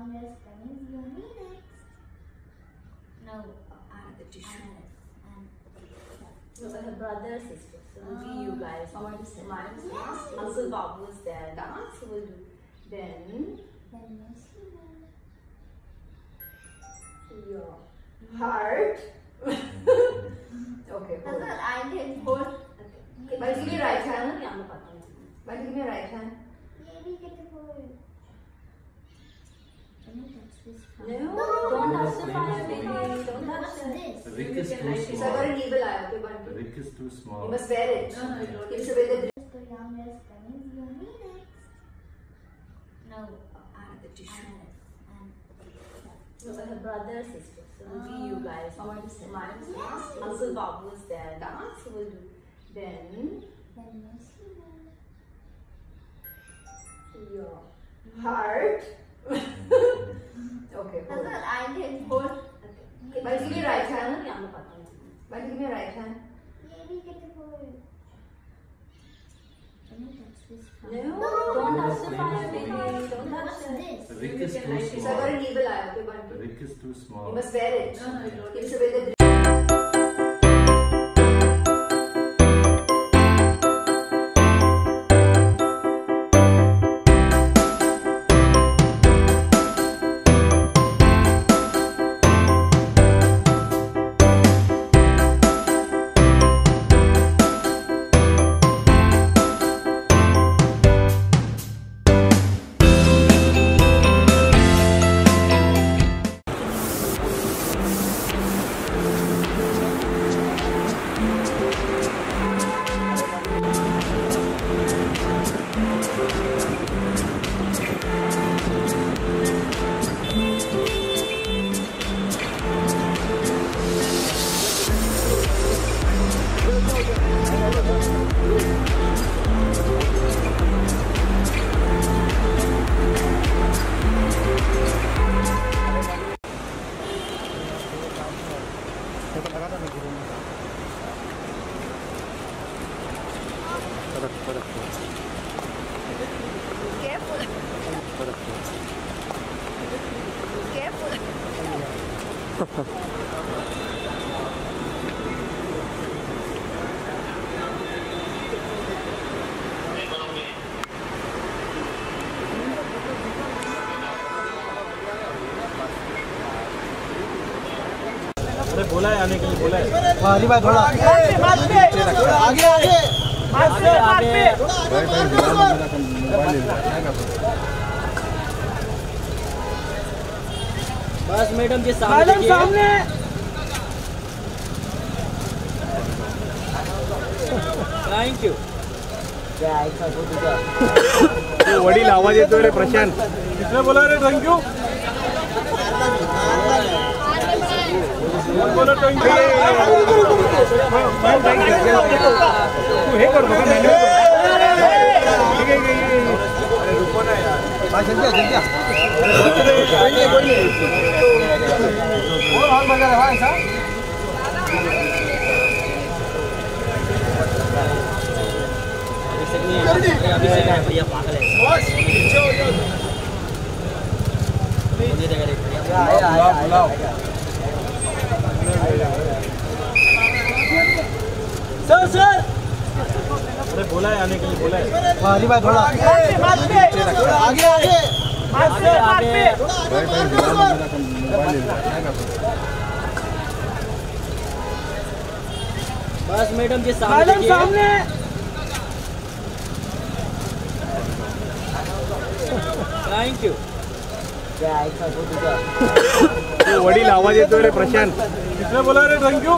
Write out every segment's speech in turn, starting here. understand your meanings. Now, the tissue. So her brother, sister. So you guys. Uncle Bob was there. Dance will do. Then your heart. Okay. Cool. I can hold. Okay. But give me right hand. But give me right hand. Maybe get the hold. No, don't touch the fire. Don't touch this. The wick is too small. I got an evil eye. Okay, one. The wick is too small. You must wear it. No. It's the way the youngest coming. You need it. No, the tissue. So her brother, sister. So you guys. Uncle Bob was there. Dance will do. Then your heart. Okay. Cool. I can hold. Okay. But give me right hand. But give me right hand. Maybe get the hold. No, don't touch the fire. Don't touch this. The wick is too small. I got an evil eye. Okay, one. The wick is too small. You must wear it. No. It's the बोला है आने के लिए बोला है। हाँ अली भाई थोड़ा आगे बस मैडम के सामने थैंक यू तो वडील आवाज येतोय रे प्रशांत कितने बोला रे थैंक यू Hello. सर अरे बोला है आने के लिए बोला है हाँ अली भाई थोड़ा आगे बस मैडम के सामने थैंक यू वडील आवाज येतोय रे प्रशांत कितने बोला रे thank you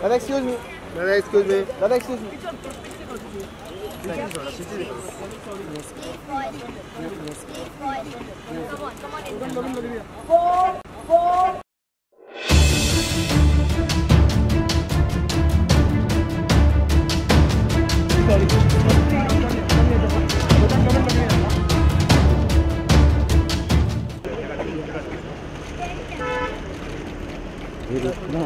Dada excuse me come on No.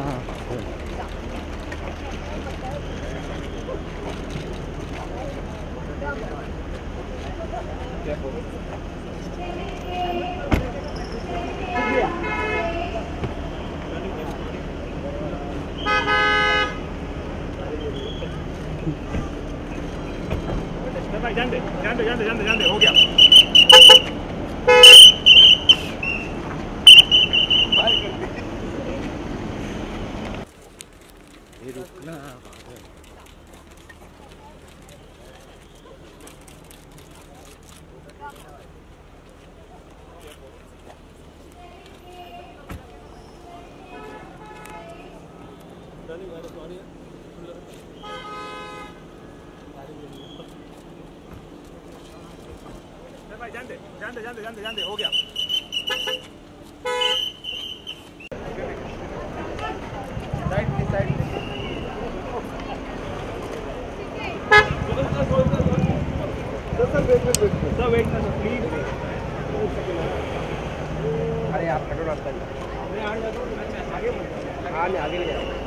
जान दे हो गया जान दे हो गया अरे आप कटो रास्ता आगे ले जाओ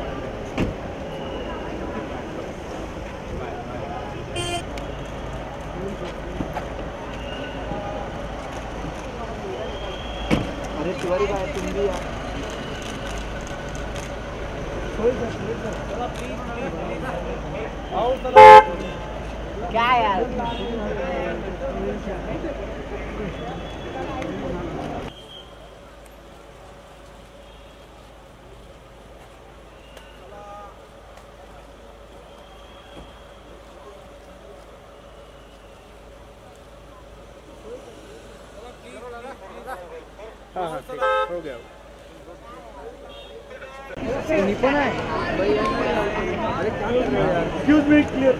तुम्हारी बात सुन लिया चला प्लीज आओ चला क्या यार हाँ ठीक हो गया एक्सक्यूज मी क्लियर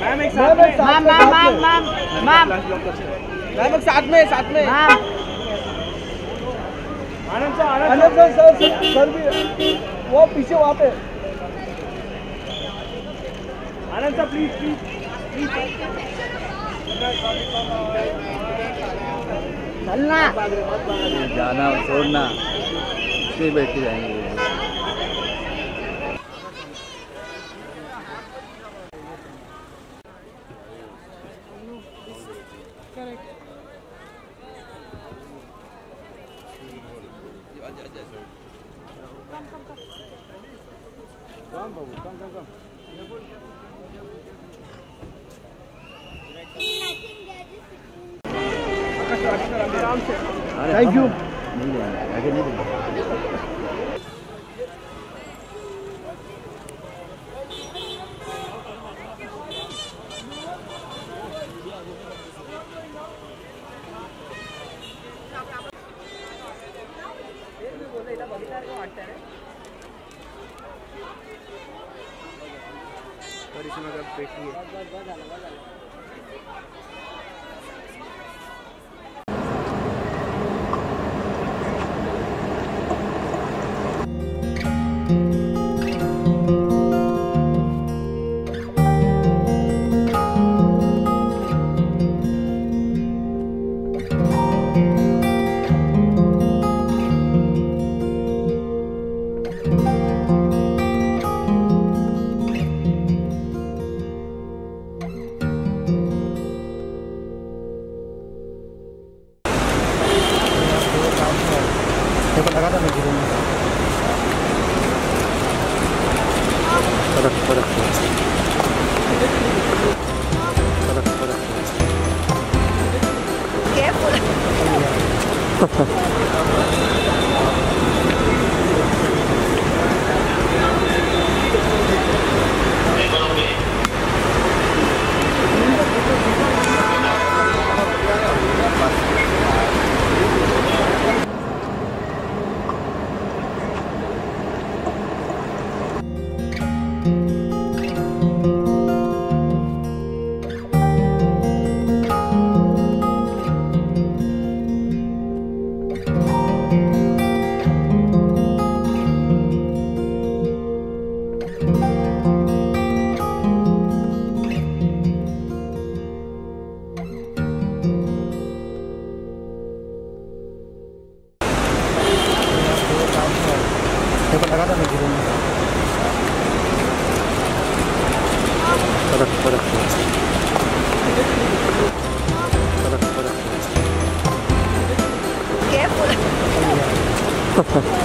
मैम एक साथ में आनंद सर भी वो पीछे वहाँ पे आनंद सर प्लीज चलना जाना छोड़ना इसमें बैठे जाएंगे Thank you.